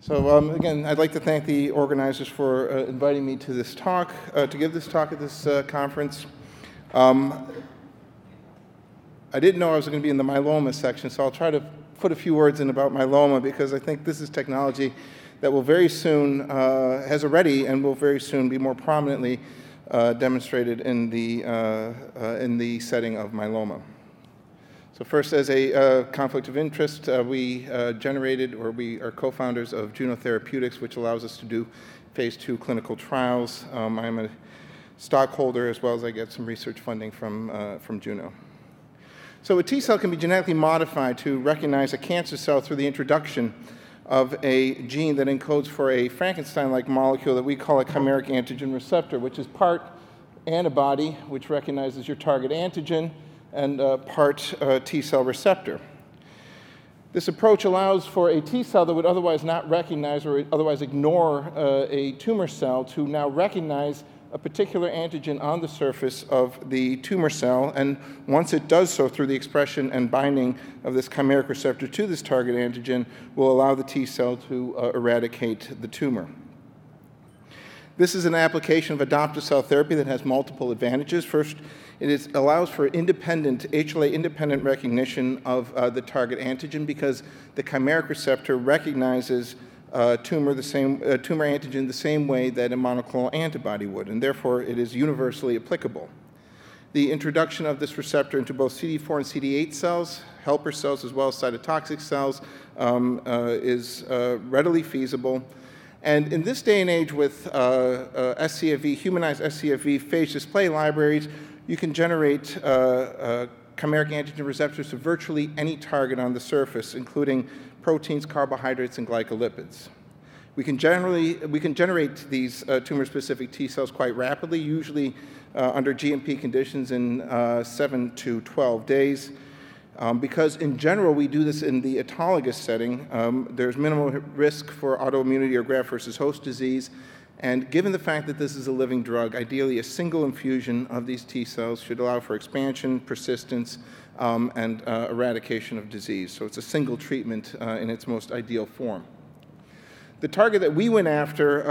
So again, I'd like to thank the organizers for inviting me to this talk, to give this talk at this conference. I didn't know I was going to be in the myeloma section, so I'll try to put a few words in about myeloma, because I think this is technology that will very soon, has already and will very soon be more prominently demonstrated in the setting of myeloma. So first, as a conflict of interest, we generated, or we are co-founders of Juno Therapeutics, which allows us to do phase 2 clinical trials. I'm a stockholder, as well as I get some research funding from Juno. So a T cell can be genetically modified to recognize a cancer cell through the introduction of a gene that encodes for a Frankenstein-like molecule that we call a chimeric antigen receptor, which is part antibody, which recognizes your target antigen, and part T-cell receptor. This approach allows for a T-cell that would otherwise not recognize or otherwise ignore a tumor cell to now recognize a particular antigen on the surface of the tumor cell, and once it does so through the expression and binding of this chimeric receptor to this target antigen, will allow the T-cell to eradicate the tumor. This is an application of adoptive cell therapy that has multiple advantages. First, it allows for independent, HLA-independent recognition of the target antigen, because the chimeric receptor recognizes tumor antigen the same way that a monoclonal antibody would, and therefore it is universally applicable. The introduction of this receptor into both CD4 and CD8 cells, helper cells, as well as cytotoxic cells, is readily feasible. And in this day and age with scFv, humanized scFv phage display libraries, you can generate chimeric antigen receptors to virtually any target on the surface, including proteins, carbohydrates, and glycolipids. We can generate these tumor-specific T cells quite rapidly, usually under GMP conditions in 7 to 12 days. Because in general, we do this in the autologous setting. There's minimal risk for autoimmunity or graft-versus-host disease. And given the fact that this is a living drug, ideally a single infusion of these T cells should allow for expansion, persistence, and eradication of disease. So it's a single treatment in its most ideal form. The target that we went after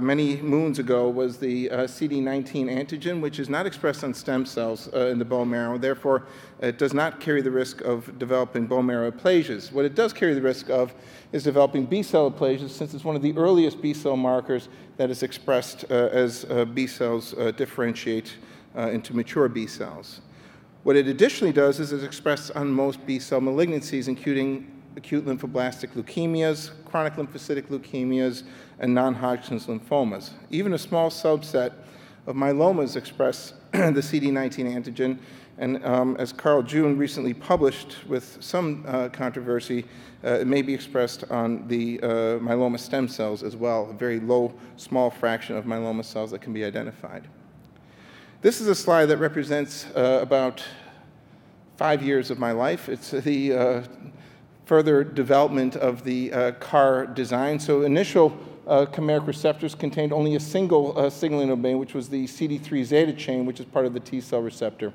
many moons ago was the CD19 antigen, which is not expressed on stem cells in the bone marrow. Therefore, it does not carry the risk of developing bone marrow aplasias. What it does carry the risk of is developing B-cell aplasias, since it's one of the earliest B-cell markers that is expressed as B-cells differentiate into mature B-cells. What it additionally does is it's expressed on most B-cell malignancies, including acute lymphoblastic leukemias, chronic lymphocytic leukemias, and non-Hodgkin's lymphomas. Even a small subset of myelomas express the CD19 antigen, and as Carl June recently published with some controversy, it may be expressed on the myeloma stem cells as well, a very low, small fraction of myeloma cells that can be identified. This is a slide that represents about 5 years of my life. It's the further development of the CAR design. So initial chimeric receptors contained only a single signaling domain, which was the CD3 zeta chain, which is part of the T cell receptor.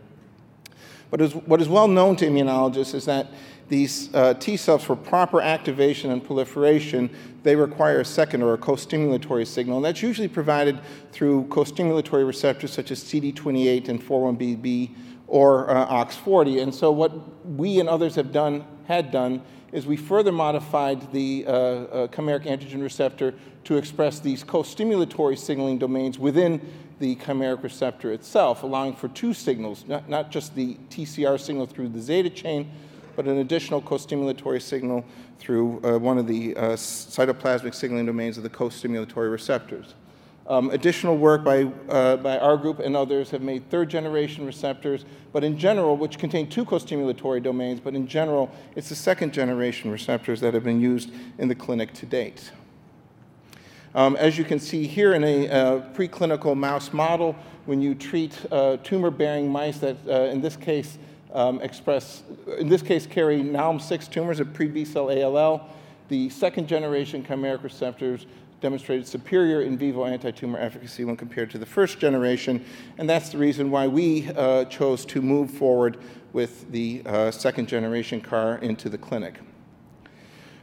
But what is well known to immunologists is that these T cells, for proper activation and proliferation, they require a second or a co-stimulatory signal. And that's usually provided through co-stimulatory receptors such as CD28 and 41BB or OX40. And so what we and others had done is we further modified the chimeric antigen receptor to express these co-stimulatory signaling domains within the chimeric receptor itself, allowing for two signals, not just the TCR signal through the zeta chain, but an additional co-stimulatory signal through one of the cytoplasmic signaling domains of the co-stimulatory receptors. Additional work by our group and others have made third-generation receptors, but in general, which contain two co-stimulatory domains, but in general, it's the second-generation receptors that have been used in the clinic to date. As you can see here in a preclinical mouse model, when you treat tumor-bearing mice that, in this case, carry NALM-6 tumors of pre-B-cell ALL, the second-generation chimeric receptors demonstrated superior in vivo anti-tumor efficacy when compared to the first generation, and that's the reason why we chose to move forward with the second generation CAR into the clinic.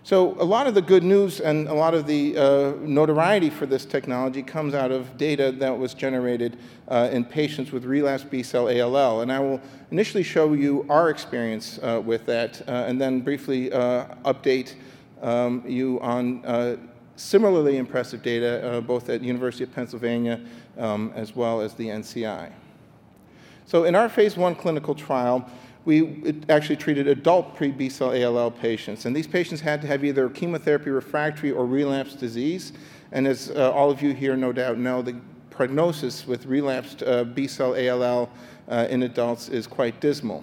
So a lot of the good news and a lot of the notoriety for this technology comes out of data that was generated in patients with relapsed B-cell ALL. And I will initially show you our experience with that and then briefly update you on similarly impressive data both at University of Pennsylvania as well as the NCI. So in our phase one clinical trial, we actually treated adult pre-B-cell ALL patients. And these patients had to have either chemotherapy refractory or relapsed disease. And as all of you here no doubt know, the prognosis with relapsed B-cell ALL in adults is quite dismal.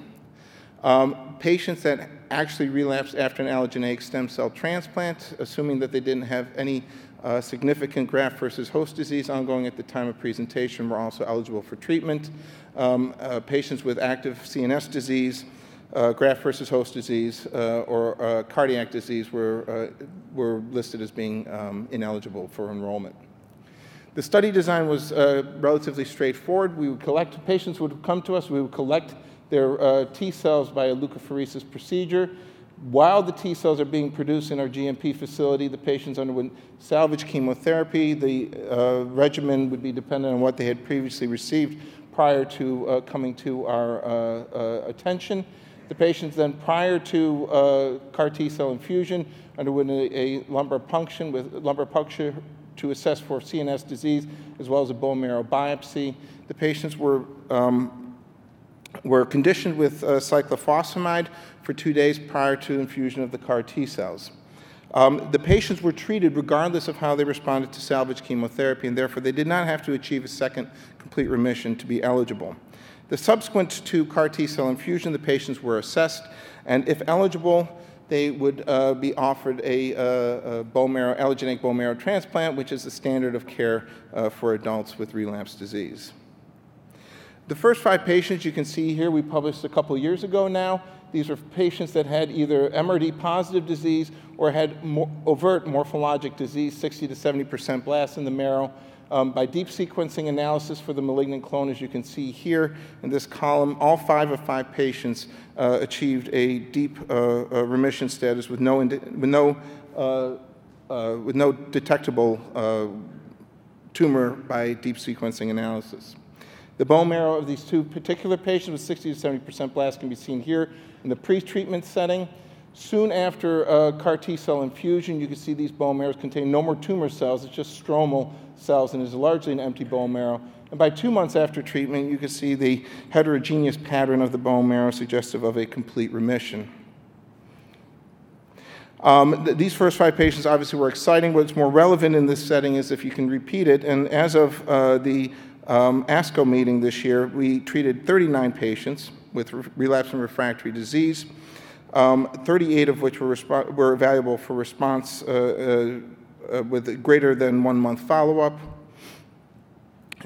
Patients that actually relapsed after an allogeneic stem cell transplant, assuming that they didn't have any significant graft versus host disease ongoing at the time of presentation, were also eligible for treatment. Patients with active CNS disease, graft versus host disease, or cardiac disease were listed as being ineligible for enrollment. The study design was relatively straightforward. We would collect, patients would come to us, we would collect their T cells by a leukapheresis procedure. While the T cells are being produced in our GMP facility, the patients underwent salvage chemotherapy. The regimen would be dependent on what they had previously received prior to coming to our attention. The patients then, prior to CAR T-cell infusion, underwent a lumbar puncture to assess for CNS disease, as well as a bone marrow biopsy. The patients were conditioned with cyclophosphamide for 2 days prior to infusion of the CAR T-cells. The patients were treated regardless of how they responded to salvage chemotherapy, and therefore they did not have to achieve a second complete remission to be eligible. The subsequent to CAR T-cell infusion, the patients were assessed, and if eligible, they would be offered a bone marrow, allogeneic bone marrow transplant, which is the standard of care for adults with relapsed disease. The first 5 patients you can see here we published a couple years ago now. These are patients that had either MRD positive disease or had overt morphologic disease, 60 to 70% blasts in the marrow. By deep sequencing analysis for the malignant clone, as you can see here in this column, all 5 of 5 patients achieved a deep remission status with no detectable tumor by deep sequencing analysis. The bone marrow of these 2 particular patients with 60 to 70% blast can be seen here in the pre-treatment setting. Soon after CAR T-cell infusion, you can see these bone marrows contain no more tumor cells, it's just stromal cells, and is largely an empty bone marrow. And by 2 months after treatment, you can see the heterogeneous pattern of the bone marrow suggestive of a complete remission. These first 5 patients obviously were exciting. What's more relevant in this setting is if you can repeat it, and as of the ASCO meeting this year, we treated 39 patients with relapsed and refractory disease, 38 of which were evaluable for response with greater than 1 month follow-up.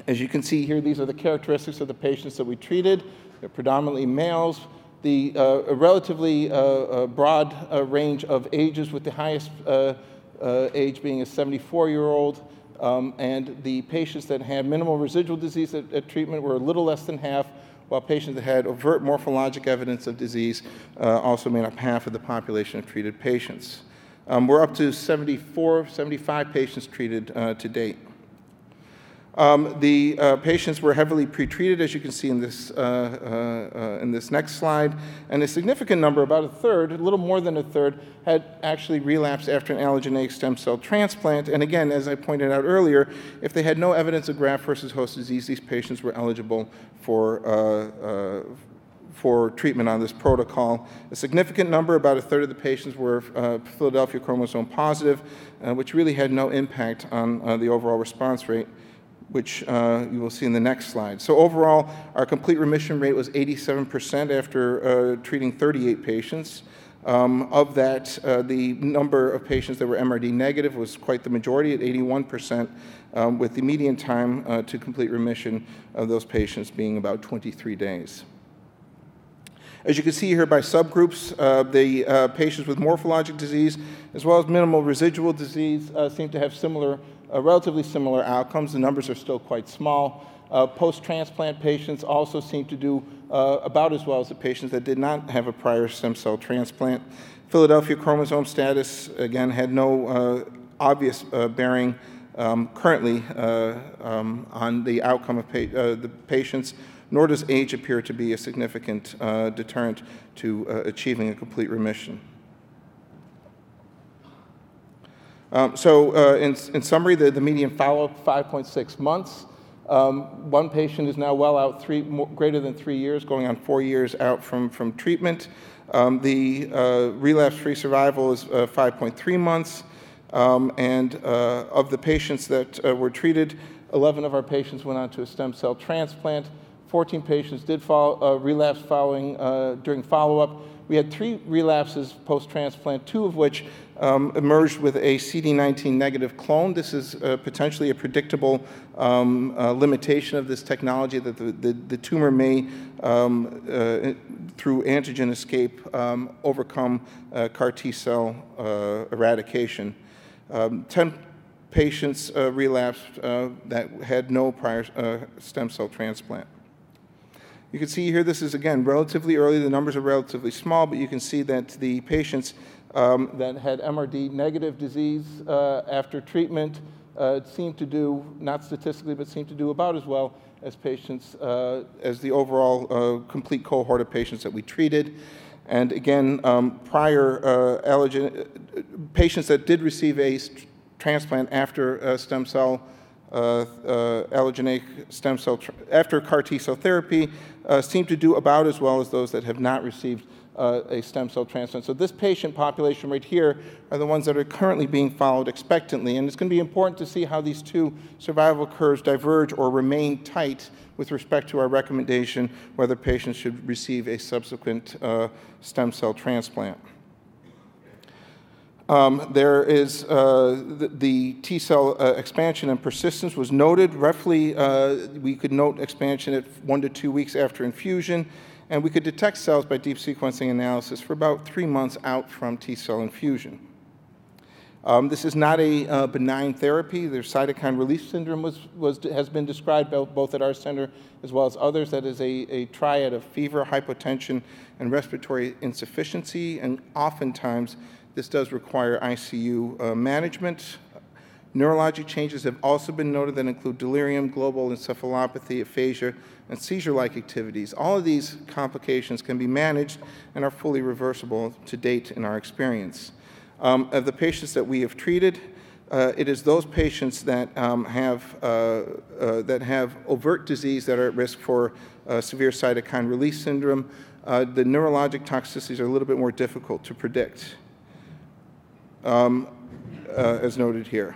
As you can see here, these are the characteristics of the patients that we treated. They're predominantly males. The relatively broad range of ages, with the highest age being a 74-year-old. And the patients that had minimal residual disease at treatment were a little less than half, while patients that had overt morphologic evidence of disease also made up half of the population of treated patients. We're up to 75 patients treated to date. The patients were heavily pretreated, as you can see in this next slide, and a significant number, about a third, a little more than a third, had actually relapsed after an allogeneic stem cell transplant. And again, as I pointed out earlier, if they had no evidence of graft versus host disease, these patients were eligible for treatment on this protocol. A significant number, about a third of the patients, were Philadelphia chromosome positive, which really had no impact on the overall response rate, which you will see in the next slide. So overall, our complete remission rate was 87% after treating 38 patients. Of that, the number of patients that were MRD negative was quite the majority at 81%, with the median time to complete remission of those patients being about 23 days. As you can see here by subgroups, the patients with morphologic disease as well as minimal residual disease seem to have relatively similar outcomes. The numbers are still quite small, Post-transplant patients also seem to do about as well as the patients that did not have a prior stem cell transplant. Philadelphia chromosome status, again, had no obvious bearing currently on the outcome of the patients, nor does age appear to be a significant deterrent to achieving a complete remission. In summary, the median follow-up, 5.6 months. One patient is now well out greater than 3 years, going on 4 years out from treatment. The relapse-free survival is 5.3 months. Of the patients that were treated, 11 of our patients went on to a stem cell transplant. 14 patients did relapse during follow-up. We had 3 relapses post-transplant, 2 of which emerged with a CD19 negative clone. This is potentially a predictable limitation of this technology, that the tumor may, through antigen escape, overcome CAR T-cell eradication. 10 patients relapsed that had no prior stem cell transplant. You can see here, this is, again, relatively early. The numbers are relatively small, but you can see that the patients that had MRD negative disease after treatment seemed to do, not statistically, but seemed to do about as well as patients, as the overall complete cohort of patients that we treated. And again, prior allogeneic patients that did receive a transplant after stem cell allogeneic stem cell after CAR T-cell therapy seem to do about as well as those that have not received a stem cell transplant. So this patient population right here are the ones that are currently being followed expectantly, and it's going to be important to see how these two survival curves diverge or remain tight with respect to our recommendation whether patients should receive a subsequent stem cell transplant. There is the T-cell expansion and persistence was noted. Roughly, we could note expansion at 1 to 2 weeks after infusion, and we could detect cells by deep sequencing analysis for about 3 months out from T-cell infusion. This is not a benign therapy. Their cytokine release syndrome has been described both at our center as well as others. That is a triad of fever, hypotension, and respiratory insufficiency, and oftentimes this does require ICU management. Neurologic changes have also been noted that include delirium, global encephalopathy, aphasia, and seizure-like activities. All of these complications can be managed and are fully reversible to date in our experience. Of the patients that we have treated, it is those patients that have overt disease that are at risk for severe cytokine release syndrome. The neurologic toxicities are a little bit more difficult to predict. As noted here.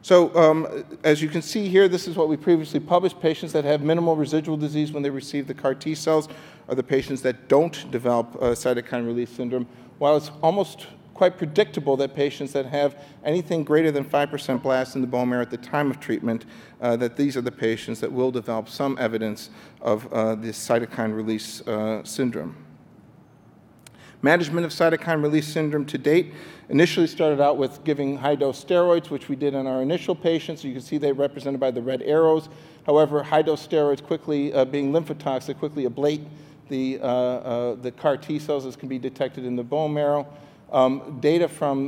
So as you can see here, this is what we previously published. Patients that have minimal residual disease when they receive the CAR T cells are the patients that don't develop cytokine release syndrome, while it's almost quite predictable that patients that have anything greater than 5% blasts in the bone marrow at the time of treatment, that these are the patients that will develop some evidence of this cytokine release syndrome. Management of cytokine release syndrome to date initially started out with giving high-dose steroids, which we did in our initial patients. You can see they represented by the red arrows. However, high-dose steroids quickly, being lymphotoxic, quickly ablate the CAR T cells as can be detected in the bone marrow. Data from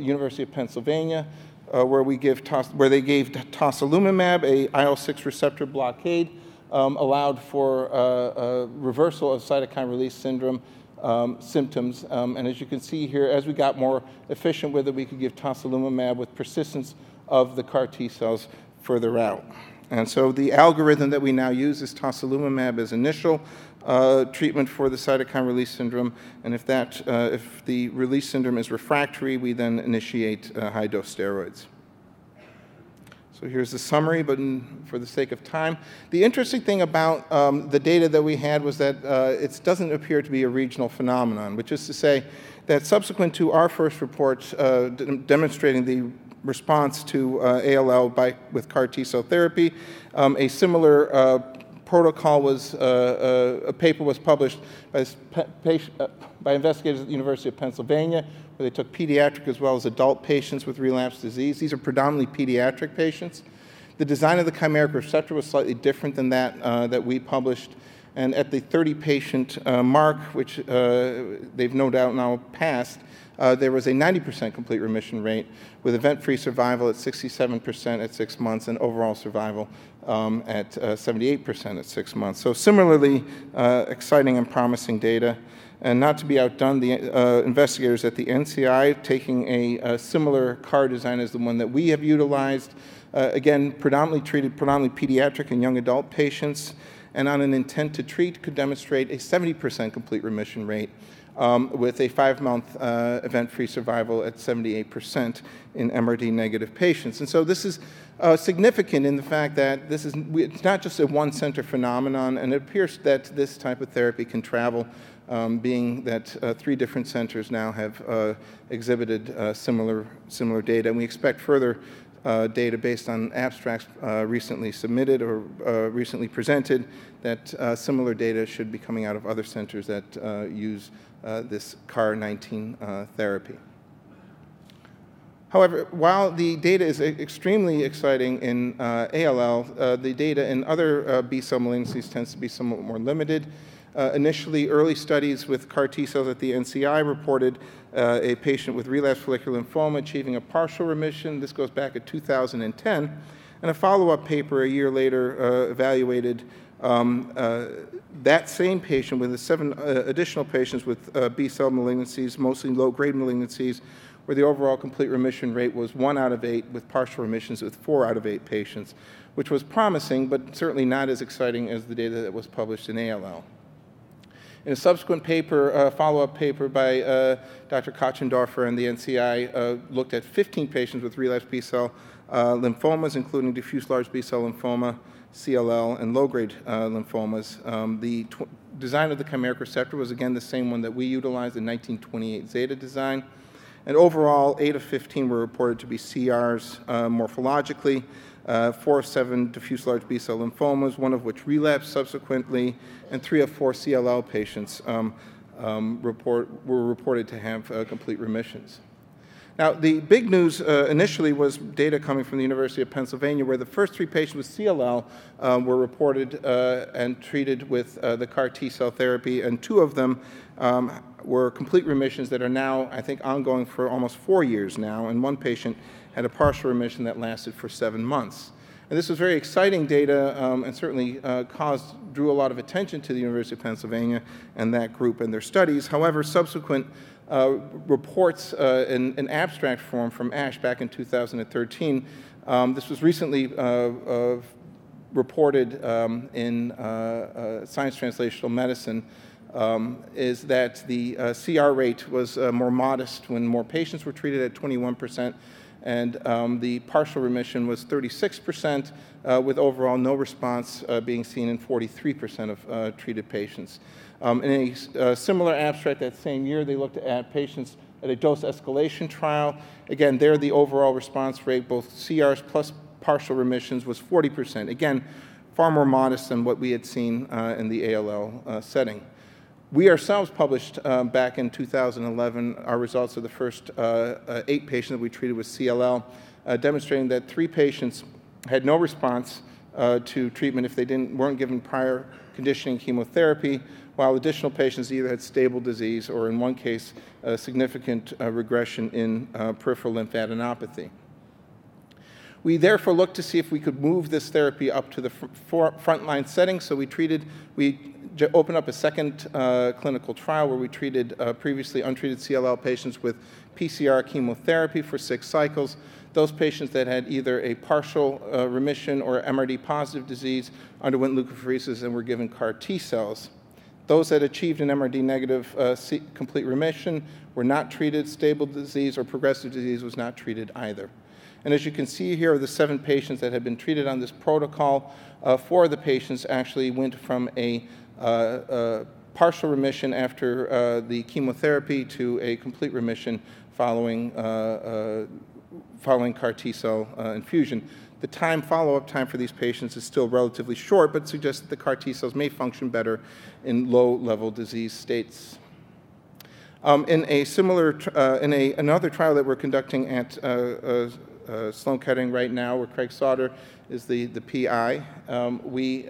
University of Pennsylvania, where they gave Tocilizumab, a IL-6 receptor blockade, allowed for reversal of cytokine release syndrome symptoms, and as you can see here, as we got more efficient with it, we could give Tocilizumab with persistence of the CAR T cells further out. And so the algorithm that we now use is Tocilizumab as initial treatment for the cytokine release syndrome, and if the release syndrome is refractory, we then initiate high-dose steroids. So here's the summary, but for the sake of time. The interesting thing about the data that we had was that it doesn't appear to be a regional phenomenon, which is to say that subsequent to our first report demonstrating the response to ALL with CAR T-cell therapy, a similar protocol was, a paper was published by investigators at the University of Pennsylvania, where they took pediatric as well as adult patients with relapsed disease. These are predominantly pediatric patients. The design of the chimeric receptor was slightly different than that that we published. And at the 30-patient mark, which they've no doubt now passed, there was a 90% complete remission rate with event-free survival at 67% at 6 months and overall survival at 78% at 6 months. So similarly, exciting and promising data. And not to be outdone, the investigators at the NCI taking a similar CAR design as the one that we have utilized, again, predominantly pediatric and young adult patients, and on an intent to treat could demonstrate a 70% complete remission rate with a 5-month event-free survival at 78% in MRD negative patients. And so this is significant in the fact that this is, it's not just a one-center phenomenon, and it appears that this type of therapy can travel, being that 3 different centers now have exhibited similar data, and we expect further data based on abstracts recently submitted or recently presented that similar data should be coming out of other centers that use this CAR-19 therapy. However, while the data is extremely exciting in ALL, the data in other B-cell malignancies tends to be somewhat more limited. Initially, early studies with CAR T-cells at the NCI reported a patient with relapsed follicular lymphoma achieving a partial remission. This goes back to 2010. And a follow-up paper a year later evaluated that same patient with 7 additional patients with B-cell malignancies, mostly low-grade malignancies, where the overall complete remission rate was 1 out of 8 with partial remissions with 4 out of 8 patients, which was promising, but certainly not as exciting as the data that was published in ALL. In a subsequent paper, follow-up paper by Dr. Kochendorfer and the NCI looked at 15 patients with relapsed B-cell lymphomas, including diffuse large B-cell lymphoma, CLL, and low-grade lymphomas. The design of the chimeric receptor was, again, the same one that we utilized, the 1928 zeta design. And overall, 8 of 15 were reported to be CRs morphologically, 4 of 7 diffuse large B-cell lymphomas, 1 of which relapsed subsequently, and 3 of 4 CLL patients were reported to have complete remissions. Now, the big news initially was data coming from the University of Pennsylvania, where the first 3 patients with CLL were reported and treated with the CAR T-cell therapy, and 2 of them were complete remissions that are now, I think, ongoing for almost 4 years now, and 1 patient had a partial remission that lasted for 7 months. And this was very exciting data and certainly drew a lot of attention to the University of Pennsylvania and that group and their studies. However, subsequent reports in abstract form from ASH back in 2013, this was recently reported in Science Translational Medicine, is that the CR rate was more modest when more patients were treated at 21%. And the partial remission was 36%, with overall no response being seen in 43% of treated patients. In a similar abstract that same year, they looked at patients at a dose escalation trial. Again, there the overall response rate, both CRs plus partial remissions, was 40%. Again, far more modest than what we had seen in the ALL setting. We ourselves published back in 2011 our results of the first 8 patients that we treated with CLL, demonstrating that 3 patients had no response to treatment if they weren't given prior conditioning chemotherapy, while additional patients either had stable disease or, in one case, significant regression in peripheral lymphadenopathy. We therefore looked to see if we could move this therapy up to the frontline setting, so we opened up a second clinical trial where we treated previously untreated CLL patients with PCR chemotherapy for 6 cycles. Those patients that had either a partial remission or MRD positive disease underwent leukapheresis and were given CAR T cells. Those that achieved an MRD negative complete remission were not treated. Stable disease or progressive disease was not treated either. And as you can see here are the 7 patients that had been treated on this protocol. 4 of the patients actually went from a partial remission after the chemotherapy to a complete remission following CAR T-cell infusion. The follow-up time for these patients is still relatively short, but suggests that the CAR T-cells may function better in low-level disease states. In another trial that we're conducting at Sloan Kettering right now, where Craig Sauter is the PI. We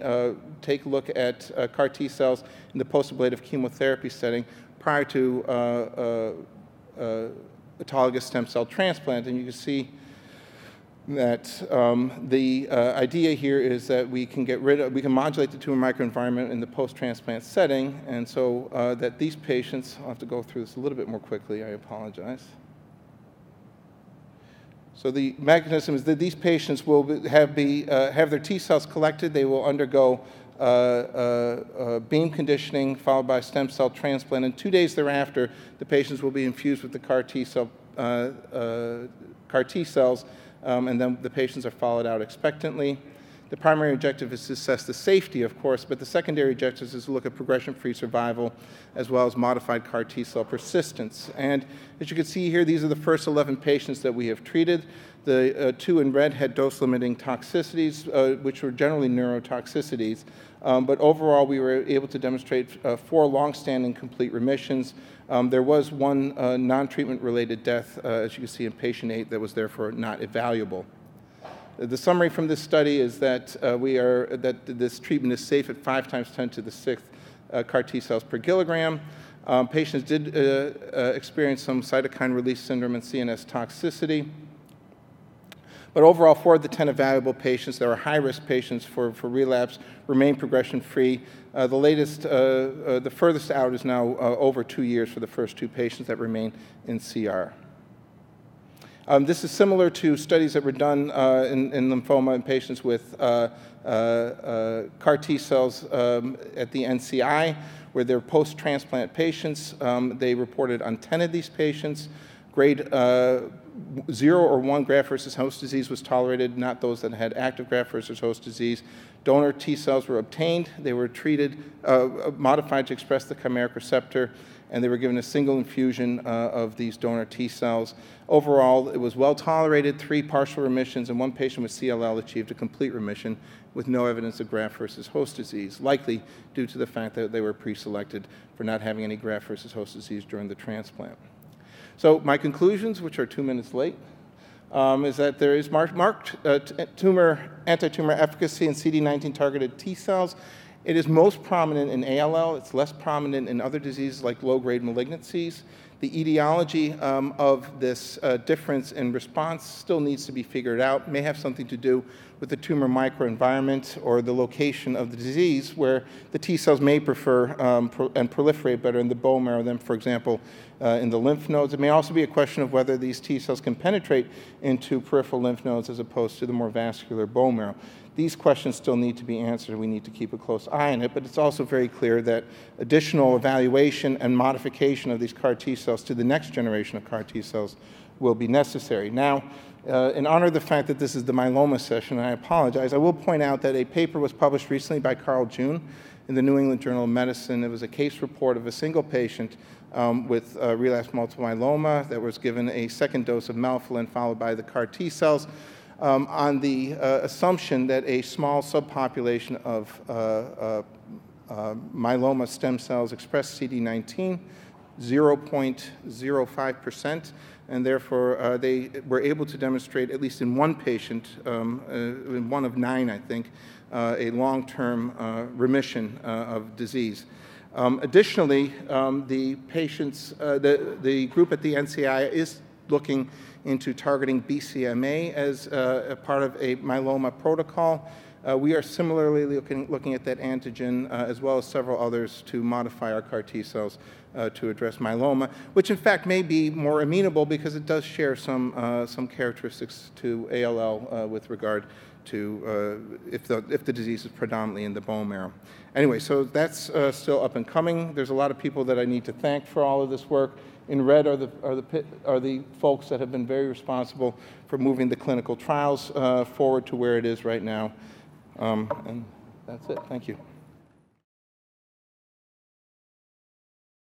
take a look at CAR T-cells in the post-ablative chemotherapy setting prior to autologous stem cell transplant, and you can see that the idea here is that we can get rid of, we can modulate the tumor microenvironment in the post-transplant setting, and so that these patients, I'll have to go through this a little bit more quickly, I apologize. So the mechanism is that these patients will have their T cells collected, they will undergo beam conditioning followed by stem cell transplant, and 2 days thereafter, the patients will be infused with the CAR T cells. And then the patients are followed out expectantly. The primary objective is to assess the safety, of course, but the secondary objective is to look at progression-free survival as well as modified CAR T-cell persistence. And as you can see here, these are the first 11 patients that we have treated. The two in red had dose-limiting toxicities, which were generally neurotoxicities. But overall, we were able to demonstrate 4 long-standing complete remissions. There was one non-treatment-related death, as you can see in patient 8, that was therefore not evaluable. The summary from this study is that this treatment is safe at 5 × 10⁶ CAR T cells per kilogram. Patients did experience some cytokine release syndrome and CNS toxicity. But overall, 4 of the 10 evaluable patients that were high-risk patients for relapse remain progression-free. The latest, the furthest out is now over 2 years for the first 2 patients that remain in CR. This is similar to studies that were done in lymphoma in patients with CAR T cells at the NCI, where they're post-transplant patients. They reported on 10 of these patients. Grade 0 or 1 graft-versus-host disease was tolerated, not those that had active graft-versus-host disease. Donor T cells were obtained. They were treated, modified to express the chimeric receptor, and they were given a single infusion of these donor T cells. Overall, it was well tolerated. 3 partial remissions, and 1 patient with CLL achieved a complete remission with no evidence of graft-versus-host disease, likely due to the fact that they were pre-selected for not having any graft-versus-host disease during the transplant. So my conclusions, which are 2 minutes late, is that there is marked anti-tumor efficacy in CD19-targeted T cells. It is most prominent in ALL. It's less prominent in other diseases like low-grade malignancies. The etiology of this difference in response still needs to be figured out. May have something to do with the tumor microenvironment or the location of the disease, where the T cells may prefer and proliferate better in the bone marrow than, for example, in the lymph nodes. It may also be a question of whether these T cells can penetrate into peripheral lymph nodes as opposed to the more vascular bone marrow. These questions still need to be answered. We need to keep a close eye on it, but it's also very clear that additional evaluation and modification of these CAR T cells to the next generation of CAR T cells will be necessary. Now, in honor of the fact that this is the myeloma session, and I apologize, I will point out that a paper was published recently by Carl June in the New England Journal of Medicine. It was a case report of a single patient with relapsed multiple myeloma that was given a second dose of melphalan followed by the CAR T cells. On the assumption that a small subpopulation of myeloma stem cells express CD19, 0.05%, and therefore they were able to demonstrate, at least in one patient, in 1 of 9, I think, a long-term remission of disease. Additionally, the patients, the group at the NCI is looking into targeting BCMA as a part of a myeloma protocol. We are similarly looking at that antigen as well as several others to modify our CAR T cells to address myeloma, which in fact may be more amenable because it does share some characteristics to ALL with regard to if the disease is predominantly in the bone marrow. Anyway, so that's still up and coming. There's a lot of people that I need to thank for all of this work. In red are the folks that have been very responsible for moving the clinical trials forward to where it is right now. And that's it. Thank you.